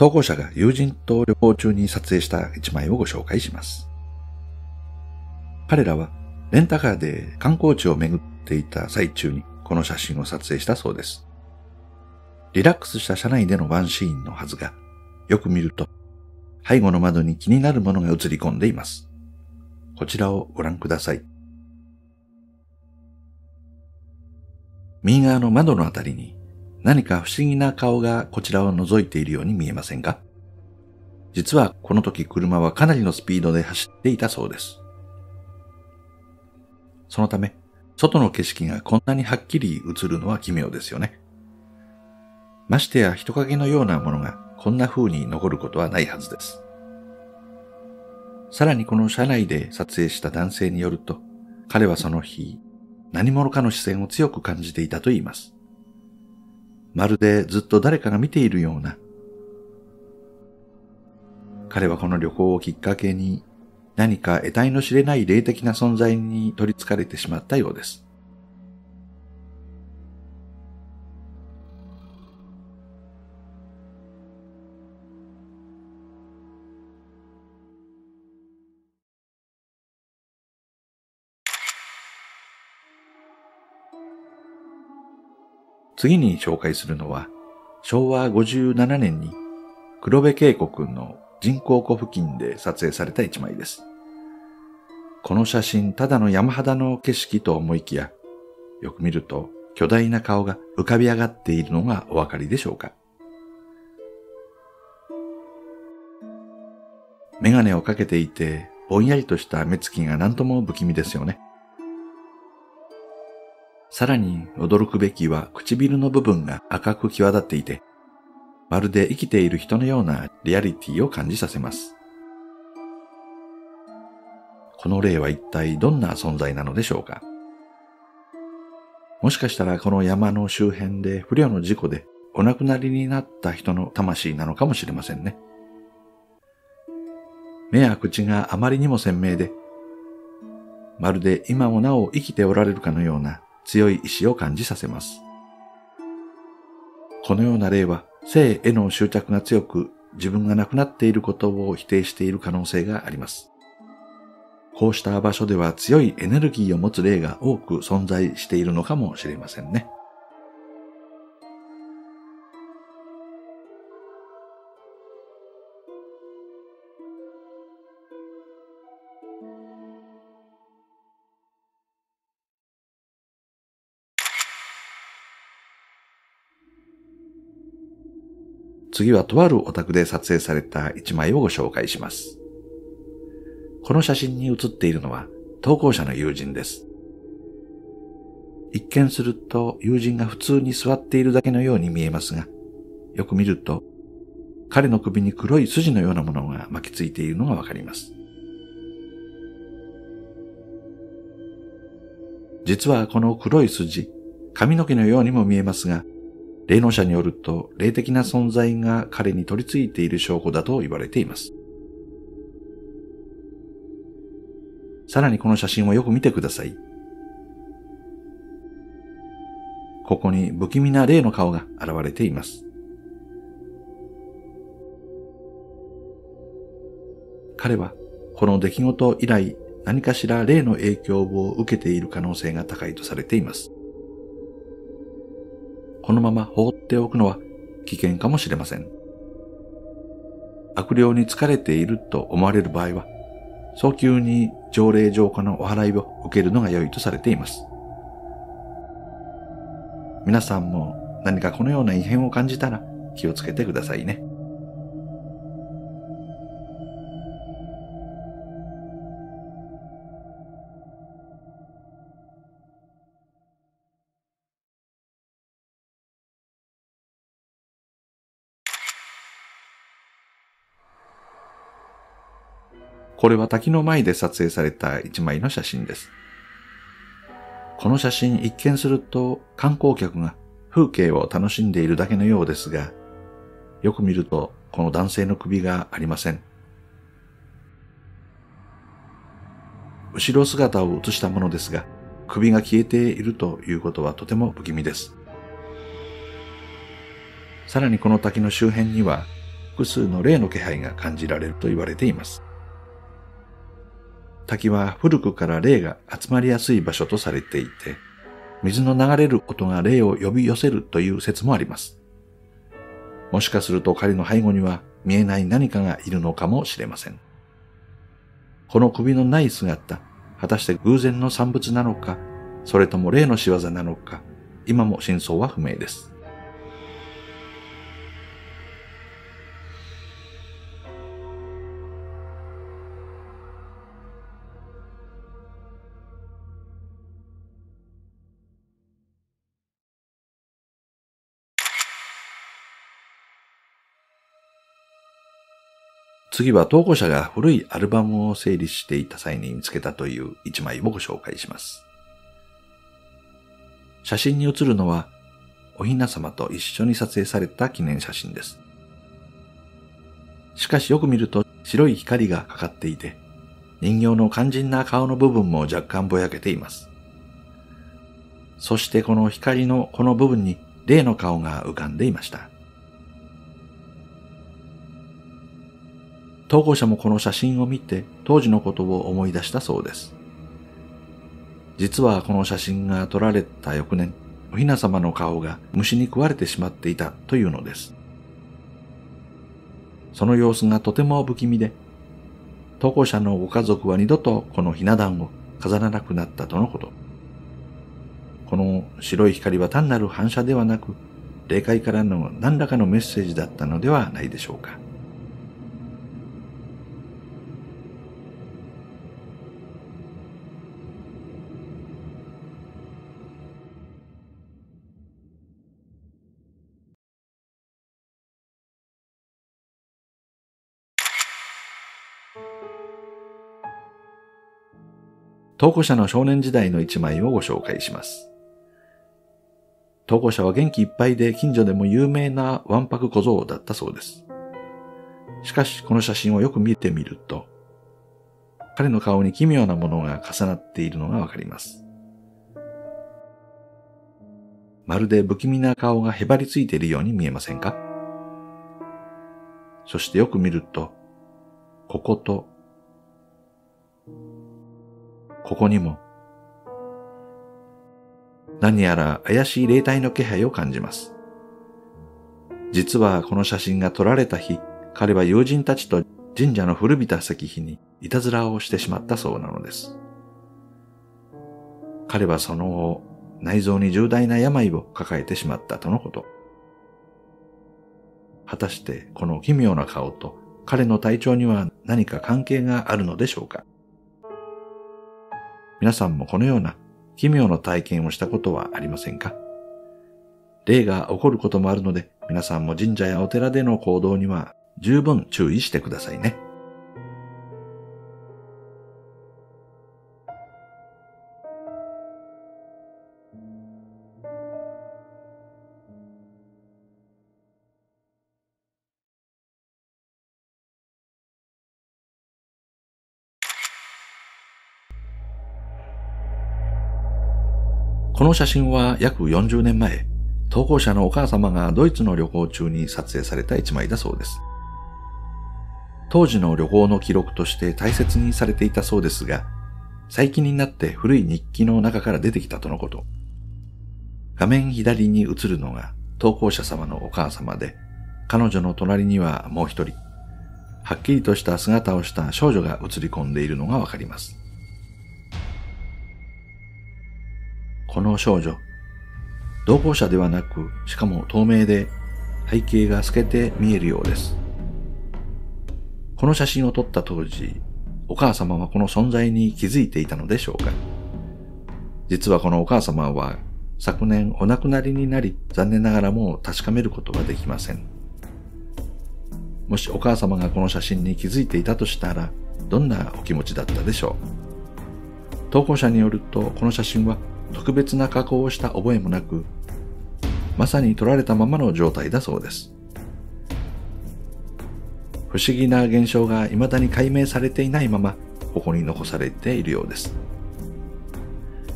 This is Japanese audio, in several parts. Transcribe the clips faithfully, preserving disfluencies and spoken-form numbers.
投稿者が友人と旅行中に撮影した一枚をご紹介します。彼らはレンタカーで観光地を巡っていた最中にこの写真を撮影したそうです。リラックスした車内でのワンシーンのはずが、よく見ると背後の窓に気になるものが映り込んでいます。こちらをご覧ください。右側の窓のあたりに何か不思議な顔がこちらを覗いているように見えませんか？実はこの時車はかなりのスピードで走っていたそうです。そのため、外の景色がこんなにはっきり映るのは奇妙ですよね。ましてや人影のようなものがこんな風に残ることはないはずです。さらにこの車内で撮影した男性によると、彼はその日、何者かの視線を強く感じていたといいます。まるでずっと誰かが見ているような。彼はこの旅行をきっかけに、何か得体の知れない霊的な存在に取り憑かれてしまったようです。次に紹介するのは、しょうわごじゅうななねんに黒部渓谷の人工湖付近で撮影された一枚です。この写真、ただの山肌の景色と思いきや、よく見ると巨大な顔が浮かび上がっているのがお分かりでしょうか。メガネをかけていて、ぼんやりとした目つきが何とも不気味ですよね。さらに驚くべきは唇の部分が赤く際立っていて、まるで生きている人のようなリアリティを感じさせます。この霊は一体どんな存在なのでしょうか。もしかしたらこの山の周辺で不慮の事故でお亡くなりになった人の魂なのかもしれませんね。目や口があまりにも鮮明で、まるで今もなお生きておられるかのような強い意志を感じさせます。このような霊は生への執着が強く、自分が亡くなっていることを否定している可能性があります。こうした場所では強いエネルギーを持つ霊が多く存在しているのかもしれませんね。次はとあるお宅で撮影された一枚をご紹介します。この写真に写っているのは投稿者の友人です。一見すると友人が普通に座っているだけのように見えますが、よく見ると彼の首に黒い筋のようなものが巻きついているのがわかります。実はこの黒い筋、髪の毛のようにも見えますが、霊能者によると、霊的な存在が彼に取り付いている証拠だと言われています。さらにこの写真をよく見てください。ここに不気味な霊の顔が現れています。彼はこの出来事以来、何かしら霊の影響を受けている可能性が高いとされています。このまま放っておくのは危険かもしれません。悪霊に疲れていると思われる場合は、早急に条例浄化のお祓いを受けるのが良いとされています。皆さんも何かこのような異変を感じたら気をつけてくださいね。これは滝の前で撮影された一枚の写真です。この写真、一見すると観光客が風景を楽しんでいるだけのようですが、よく見るとこの男性の首がありません。後ろ姿を写したものですが、首が消えているということはとても不気味です。さらにこの滝の周辺には、複数の霊の気配が感じられると言われています。滝は古くから霊が集まりやすい場所とされていて、水の流れる音が霊を呼び寄せるという説もあります。もしかすると彼の背後には見えない何かがいるのかもしれません。この首のない姿、果たして偶然の産物なのか、それとも霊の仕業なのか、今も真相は不明です。次は投稿者が古いアルバムを整理していた際に見つけたという一枚をご紹介します。写真に写るのはお雛様と一緒に撮影された記念写真です。しかしよく見ると白い光がかかっていて、人形の肝心な顔の部分も若干ぼやけています。そしてこの光のこの部分に霊の顔が浮かんでいました。投稿者もこの写真を見て当時のことを思い出したそうです。実はこの写真が撮られた翌年、お雛様の顔が虫に食われてしまっていたというのです。その様子がとても不気味で、投稿者のご家族は二度とこのひな壇を飾らなくなったとのこと。この白い光は単なる反射ではなく、霊界からの何らかのメッセージだったのではないでしょうか。投稿者の少年時代の一枚をご紹介します。投稿者は元気いっぱいで近所でも有名なわんぱく小僧だったそうです。しかしこの写真をよく見てみると、彼の顔に奇妙なものが重なっているのがわかります。まるで不気味な顔がへばりついているように見えませんか？そしてよく見ると、ここと、ここにも、何やら怪しい霊体の気配を感じます。実はこの写真が撮られた日、彼は友人たちと神社の古びた石碑にいたずらをしてしまったそうなのです。彼はその後、内臓に重大な病を抱えてしまったとのこと。果たしてこの奇妙な顔と彼の体調には何か関係があるのでしょうか？皆さんもこのような奇妙な体験をしたことはありませんか？霊が起こることもあるので、皆さんも神社やお寺での行動には十分注意してくださいね。この写真は約よんじゅうねんまえ、投稿者のお母様がドイツの旅行中に撮影された一枚だそうです。当時の旅行の記録として大切にされていたそうですが、最近になって古い日記の中から出てきたとのこと。画面左に映るのが投稿者様のお母様で、彼女の隣にはもう一人、はっきりとした姿をした少女が映り込んでいるのがわかります。この少女、同行者ではなく、しかも透明で背景が透けて見えるようです。この写真を撮った当時、お母様はこの存在に気づいていたのでしょうか。実はこのお母様は昨年お亡くなりになり、残念ながらもう確かめることはできません。もしお母様がこの写真に気づいていたとしたら、どんなお気持ちだったでしょう。投稿者によると、この写真は特別な加工をした覚えもなく、まさに撮られたままの状態だそうです。不思議な現象が未だに解明されていないまま、ここに残されているようです。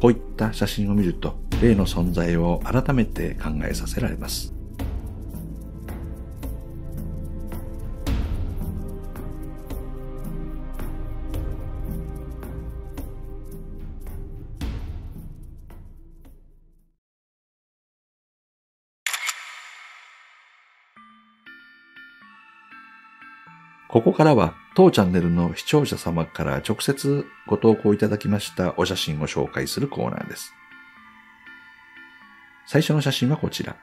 こういった写真を見ると、霊の存在を改めて考えさせられます。ここからは当チャンネルの視聴者様から直接ご投稿いただきましたお写真を紹介するコーナーです。最初の写真はこちら。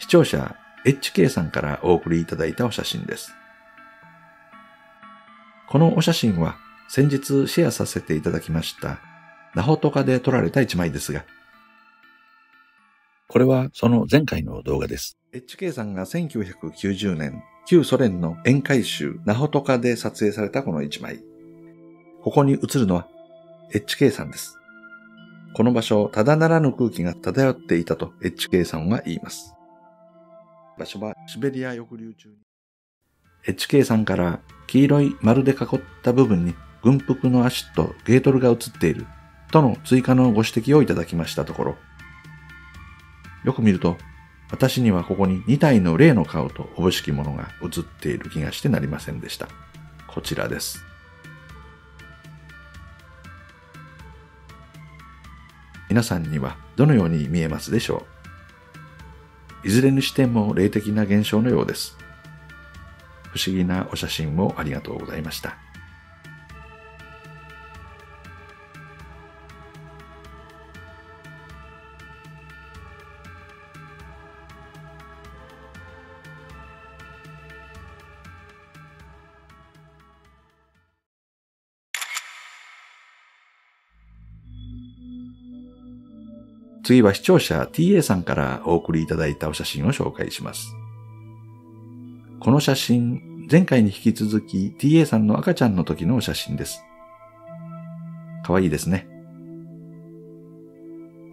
視聴者 エイチケー さんからお送りいただいたお写真です。このお写真は先日シェアさせていただきましたナホトカで撮られた一枚ですが、これはその前回の動画です。エイチケー さんがせんきゅうひゃくきゅうじゅうねん、旧ソ連の沿海州ナホトカで撮影されたこの一枚。ここに写るのは エイチケー さんです。この場所、ただならぬ空気が漂っていたと エイチケー さんは言います。場所はシベリア抑留中に。エイチケー さんから黄色い丸で囲った部分に軍服の足とゲートルが写っているとの追加のご指摘をいただきましたところ、よく見ると、私にはここににたいの霊の顔とおぼしきものが映っている気がしてなりませんでした。こちらです。皆さんにはどのように見えますでしょう。いずれにしても霊的な現象のようです。不思議なお写真をありがとうございました。次は視聴者 ティーエー さんからお送りいただいたお写真を紹介します。この写真、前回に引き続き ティーエー さんの赤ちゃんの時のお写真です。かわいいですね。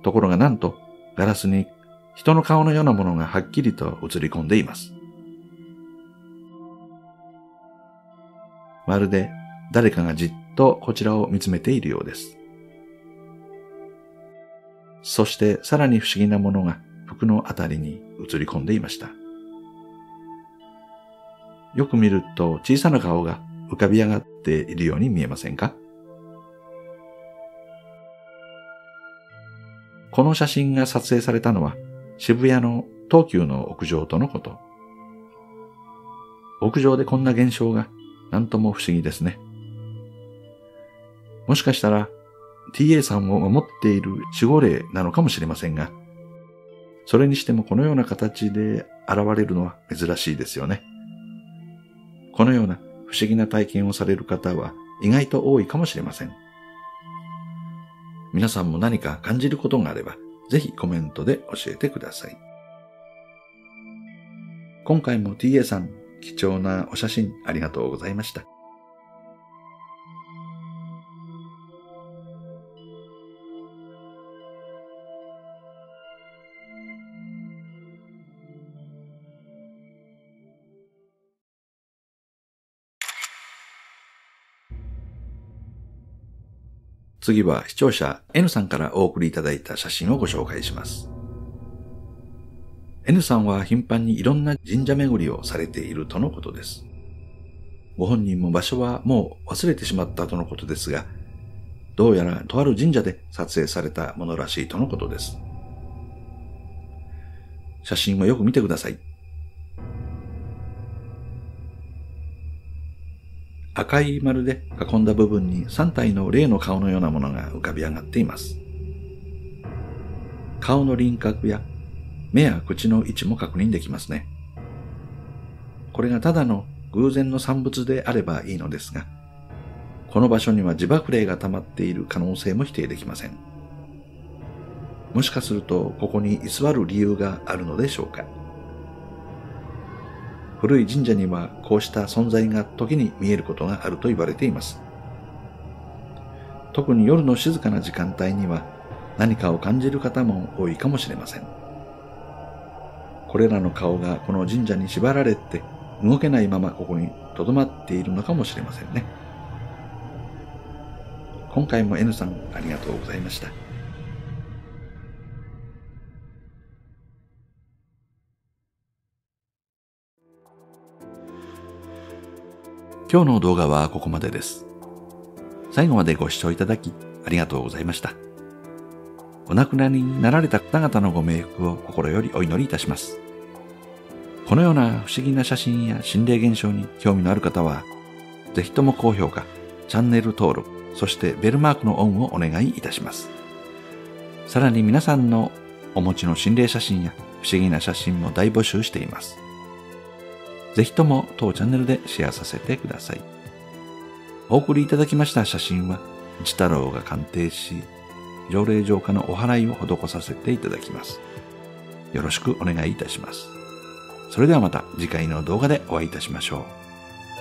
ところがなんとガラスに人の顔のようなものがはっきりと映り込んでいます。まるで誰かがじっとこちらを見つめているようです。そしてさらに不思議なものが服のあたりに映り込んでいました。よく見ると小さな顔が浮かび上がっているように見えませんか？この写真が撮影されたのは渋谷の東急の屋上とのこと。屋上でこんな現象がなんとも不思議ですね。もしかしたらティーエー さんを守っている守護霊なのかもしれませんが、それにしてもこのような形で現れるのは珍しいですよね。このような不思議な体験をされる方は意外と多いかもしれません。皆さんも何か感じることがあれば、ぜひコメントで教えてください。今回も ティーエー さん、貴重なお写真ありがとうございました。次は視聴者 エヌ さんからお送りいただいた写真をご紹介します。エヌ さんは頻繁にいろんな神社巡りをされているとのことです。ご本人も場所はもう忘れてしまったとのことですが、どうやらとある神社で撮影されたものらしいとのことです。写真をよく見てください。赤い丸で囲んだ部分にさんたいの霊の顔のようなものが浮かび上がっています。顔の輪郭や目や口の位置も確認できますね。これがただの偶然の産物であればいいのですが、この場所には自爆霊が溜まっている可能性も否定できません。もしかするとここに居座る理由があるのでしょうか。古い神社にはこうした存在が時に見えることがあると言われています。特に夜の静かな時間帯には何かを感じる方も多いかもしれません。これらの顔がこの神社に縛られて動けないままここに留まっているのかもしれませんね。今回も エヌ さんありがとうございました。今日の動画はここまでです。最後までご視聴いただきありがとうございました。お亡くなりになられた方々のご冥福を心よりお祈りいたします。このような不思議な写真や心霊現象に興味のある方は、ぜひとも高評価、チャンネル登録、そしてベルマークのオンをお願いいたします。さらに皆さんのお持ちの心霊写真や不思議な写真も大募集しています。ぜひとも当チャンネルでシェアさせてください。お送りいただきました写真は、慈太郎が鑑定し、条例浄化のお祓いを施させていただきます。よろしくお願いいたします。それではまた次回の動画でお会いいたしましょ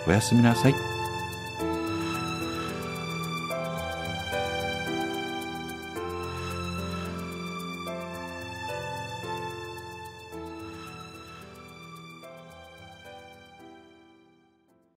う。おやすみなさい。